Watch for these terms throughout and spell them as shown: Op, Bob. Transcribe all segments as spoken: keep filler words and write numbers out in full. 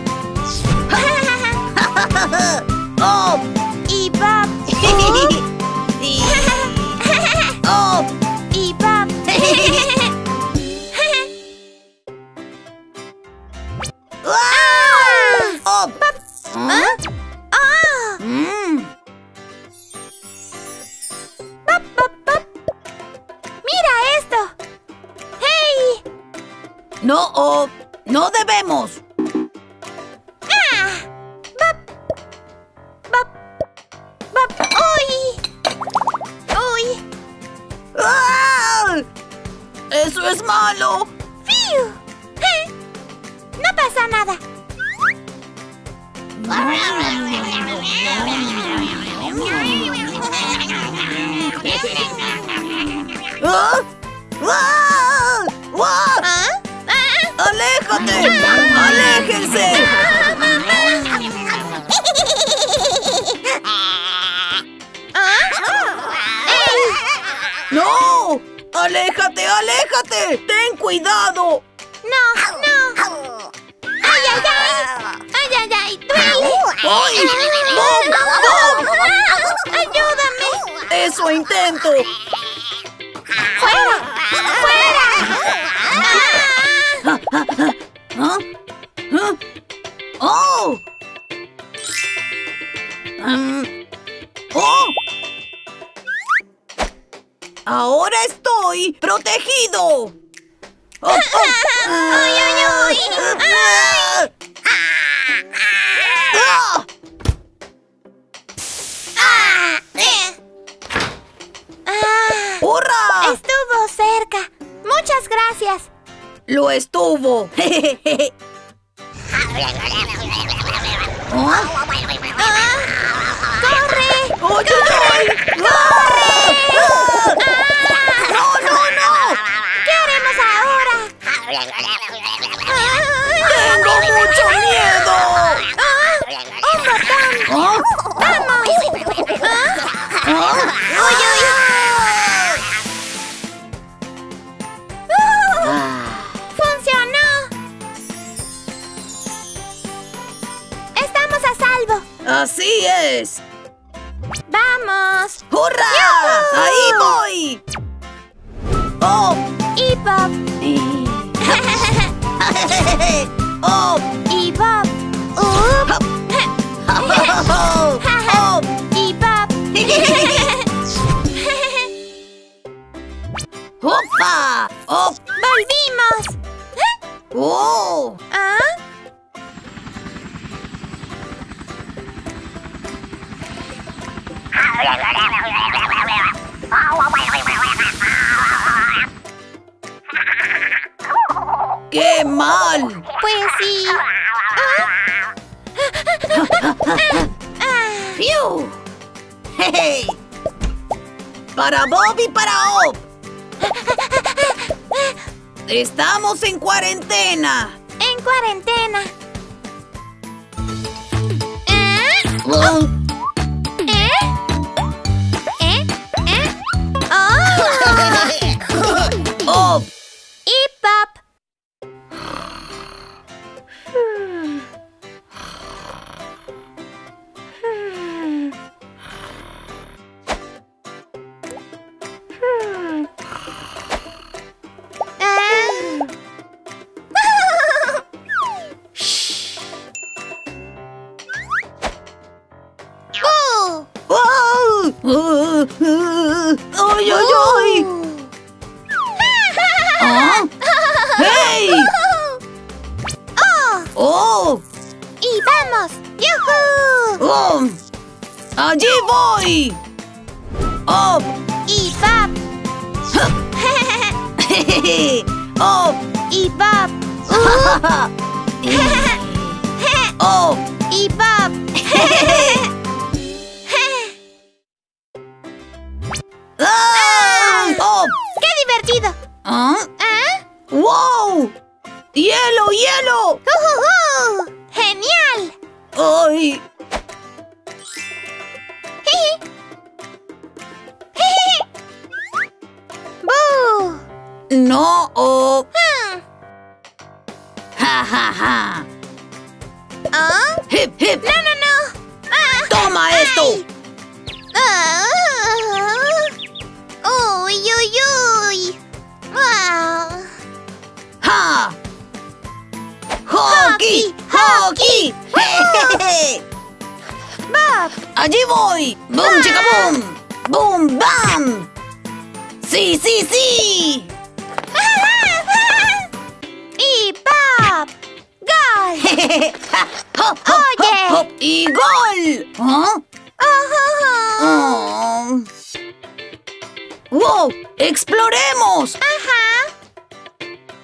¡Oh! Y Bob. ¡Oh! Y Bob. ¡Oh! ¡Oh! No, Op, no debemos. Ah, bop, bop, bop. Uy, uy. ¡Ah! Eso es malo. ¡Fiu! ¿Eh? No pasa nada. ¿Ah? ¡Ah! ¡Ah! ¿Ah? ¡Aléjate! ¡Aléjense! ¡No! ¡Aléjate, aléjate! ¡Ten cuidado! ¡No, no! ¡Ay, ay, ay! ¡Ay, ay, ay! ¡Duele! ¡Ay! ¡Bob! ¡Bob! ¡Ayúdame! ¡Eso intento! ¡Fuera! ¡Fuera! ¿Ah? ¿Ah? ¡Oh! Um, ¡Oh! ¡Ahora estoy protegido! ¡Oh, oh! ¡Ay, ay, ay! ¡Ay! ¡Ah! ¡Ah! ¡Ah! ¡Hurra! Estuvo cerca. Muchas gracias. ¡Lo estuvo! ¿Ah? ¡Ah! ¡Corre! ¡Oh, yo, yo! ¡Corre! ¡Ah! ¡Ah! ¡No, no, no! ¿Qué haremos ahora? ¡Tengo mucho miedo! ¡Ah! ¡Un botón! ¿Ah? ¡Vamos! ¿Ah? ¿Ah? ¡Uy, uy! ¡Así es! ¡Vamos! ¡Hurra! ¡Yuhu! ¡Ahí voy! ¡Oh! ¡Y Bob! ¡Oh! ¡Y Bob! ¡Oh! ¡Oh! ¡Y Bob! ¡Opa! ¡Oh! ¡Volvimos! ¡Oh! ¿Ah? ¡Qué mal! Pues sí. ¡Fiu! ¡Hey! ¡Para Bob y para Op! ¡Estamos en cuarentena! ¡En cuarentena! ¿Eh? ¡Op! ¡Y Bob! ¡Ay, ay, ay! ¿Ah? ¡Hey! ¡Oh! ¡Oh! ¡Y vamos! ¡Yuhu! ¡Oh! ¡Allí voy! ¡Oh! ¡Y Bob! ¡Oh! ¡Y Bob! ¡Oh! ¡Y Bob! ¡Oh! no o... ¡Ja, ja, ja! ¿Oh? ¡Hip, hip! ¡No, no, no! Ah, ¡toma ay. esto! Oh, ¡uy, uy, uy! Oh. ¡Ja! ¡Hockey! ¡Hockey! ¡Hockey! ¡Bob! ¡Allí voy! ¡Bum, ah. chica, bum! ¡Bum, bam! ¡Sí, sí, sí! ¡Y Bob! ¡Gol! ¡Hop, hop, Oye. hop, hop! ¡Y gol! ¿Ah? Oh. Oh. ¡Wow! ¡Exploremos! ¡Ajá!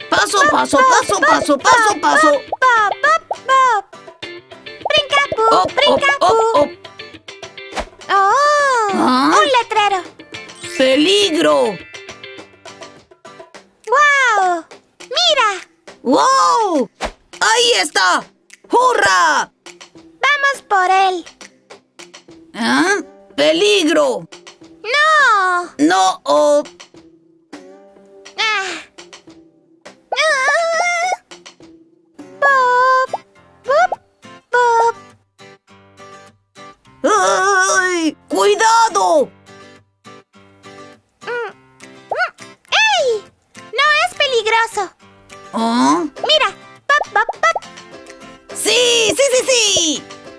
Paso, pop, paso, pop, paso, pop, paso, pop, paso, pop, paso. Pop, pop, pop. Brinca, pu, op, brinca, op, pu. Op, op. ¡Oh! ¿Ah? ¡Un letrero! ¡Peligro! ¡Wow! ¡Mira! ¡Wow! ¡Ahí está! ¡Hurra! ¡Vamos por él! ¿Ah? ¡Peligro! ¡No! ¡No! Oh. Ah. Ah. ¡Bob! ¡Bob! ¡Bob! ¡Ay! ¡Cuidado! Mm. Mm. ¡Ey! ¡No es peligroso! ¿Ah? ¡Mira! ¡Pop, pop, pop! ¡Sí, sí, sí, sí!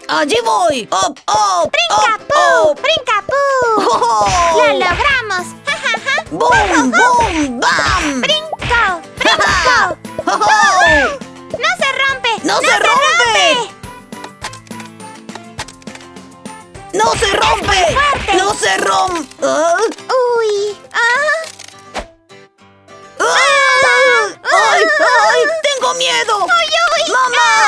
¡Allí voy! ¡Op, op! ¡Brinca, op, pu! Op. ¡Brinca, pu! Oh. ¡Lo logramos! ¡Ja, ja, ja! ¡Bum, bum, bam! ¡Brinco! ¡Brinco! Oh. Oh. ¡No se rompe! ¡No, no se, se rompe! ¡No se rompe! ¡No se rompe! ¿Ah? ¡Uy! ¡Ah! ¡Ah! ¡Ah! ¡Ay! ¡Ay! ¡Tengo miedo! ¡Uy, uy! ¡Mamá! ¡Ah!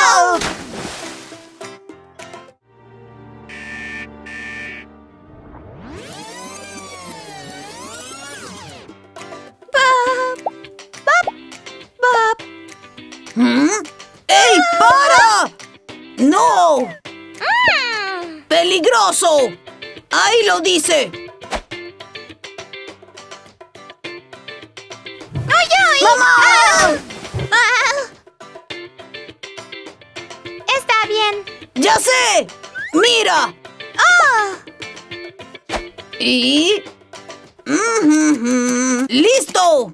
¡Peligroso! ¡Ahí lo dice! ¡Ay, ay! ¡Mamá! Ah. Ah. Está bien. ¡Ya sé! ¡Mira! Oh. Y... Mm-hmm. ¡Listo!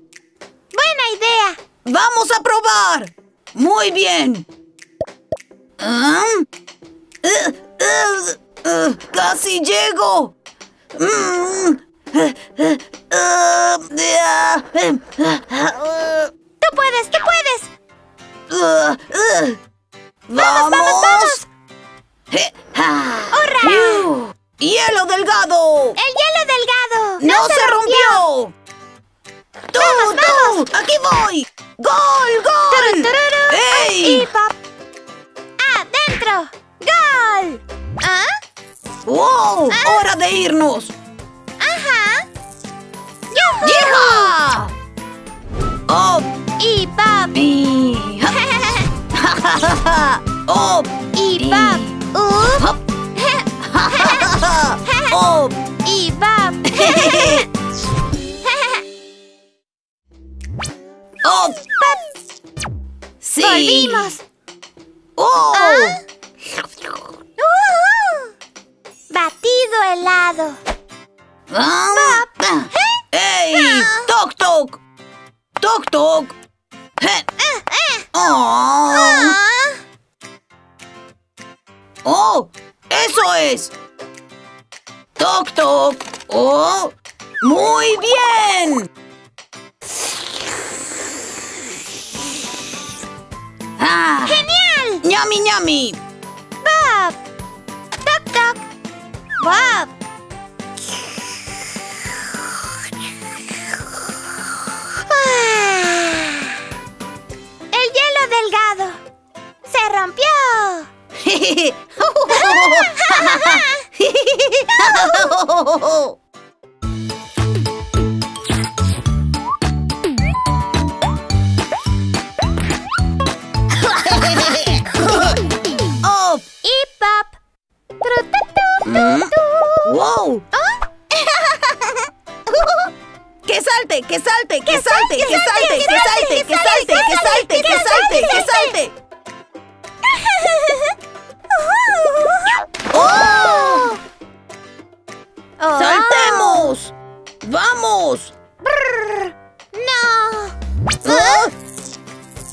¡Buena idea! ¡Vamos a probar! ¡Muy bien! ¿Ah? Uh, uh. Uh, ¡Casi llego! ¡Tú puedes! ¡Tú puedes! Uh, uh. ¡Vamos! ¡Vamos! ¡Vamos! ¡Hurra! ¡Hielo delgado! ¡El hielo delgado! ¡No, no se, se rompió! rompió. ¡Tú, vamos, tú! Vamos. ¡Aquí voy! ¡Gol, gol! Turururu. ¡Ey! Y pop. ¡Adentro! ¡Gol! ¿Ah? ¡Wow! Ah. ¡Hora de irnos! ¡Ajá! ¡Yuhu! ¡Yeha! ¡Op! ¡Y Bob! ¡Y ¡Op! ¡Y Bob! ¡Up! ¡Op! ¡Y Bob! ¡Op! ¡Sí! ¡Volvimos! ¡Oh! ¿Ah? ¡Batido helado! Ah, ¡Ey! Ah. ¡Toc, toc! ¡Toc, toc! Eh. Ah, eh. Oh. Ah. ¡Oh! ¡Eso es! ¡Toc, toc! ¡Oh! ¡Muy bien! Ah. ¡Genial! ¡Ñami, ñami! ¡Bob! ¡Toc, toc! ¡Bob! ¡El hielo delgado! ¡Se rompió! ¡Op! ¡Y pop! ¡Tru, tu, tu, tu, tu! que salte, que salte, que salte, que salte, que salte, que salte, que salte, que salte, que salte. ¡Oh! ¡Saltemos! ¡Vamos! ¡No!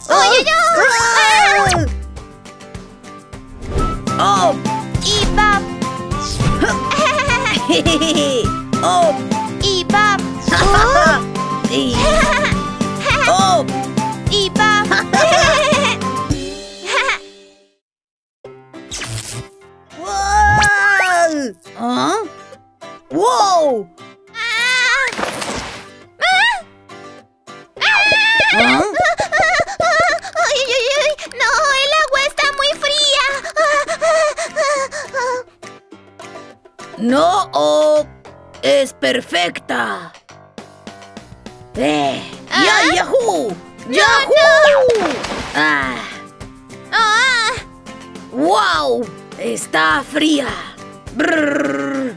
¡Oye, yo! ¡Oh! ¡Y Bob! ¡Oh! ¡Y Bob! ¡Oh! ¡Y Bob! ¿Ah? ¡Wow! ¿Ah? No, Op, es perfecta. Eh, ¿Ah? ¡Ya, yahoo! No, ¡Yahoo! No. Ah. Ah. ¡Wow! Está fría. Brrr.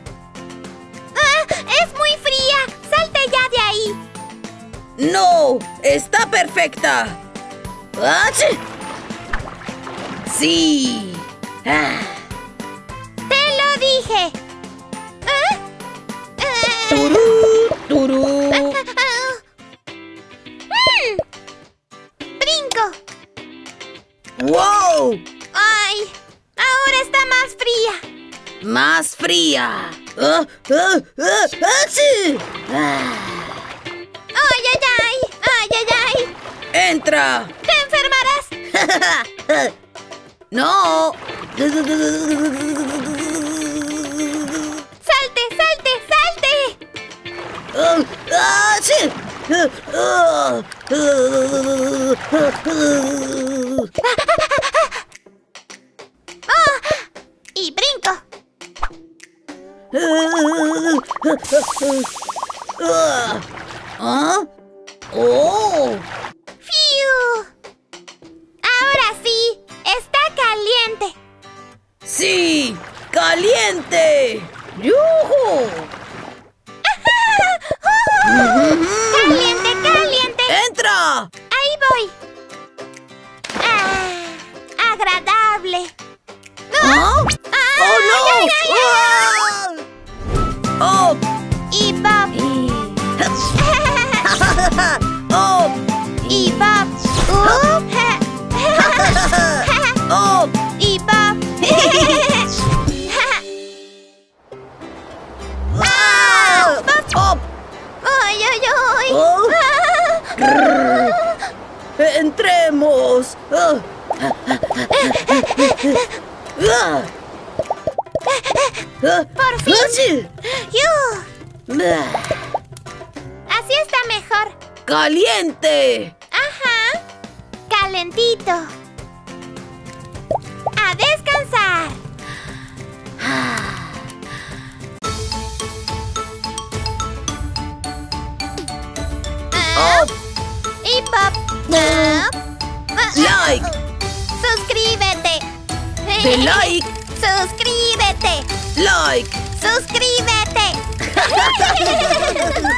Ah, ¡es muy fría! ¡Salte ya de ahí! ¡No! ¡Está perfecta! ¡Ach! ¡Sí! Ah. ¡Te lo dije! ¡Turú! ¡Turú! Mm. ¡Brinco! ¡Wow! ¡Ay! ¡Ahora está más fría! ¡Más fría! ¡Ah! ¡Ah! ¡Ah! ¡Achí! ¡Ah! ¡Ay, ay, ay! ¡Ay, ay, ay! ¡Entra! ¡Te enfermarás! ¡No! ¡Salte, salte, salte! Uh, uh, sí. uh, uh, uh, uh, uh. Oh, ¡y brinco! ¿Ah? ¡Oh! ¡Fiu! ¡Ahora sí! ¡Está caliente! ¡Sí! ¡Caliente! ¡Yuhu! ¡Caliente, caliente! ¡Entra! ¡Ahí voy! Ah, ¡agradable! ¿Ah? Ah, ¡Oh, no! Ay, ay, ay, ay. ¡Oh! ¡Y Bob! ¡Oh! ¡Y Bob! ¡Oh! ¡Y Bob! Op. ¡Ay, ay, ay! Oh. ¡Entremos! Oh. ¡Por fin! ¡Yu! Así está mejor. ¡Caliente! ¡Ajá! ¡Calentito! ¡A descansar! Op. Y Pop. Like. Suscríbete. De like. Suscríbete. Like. Suscríbete.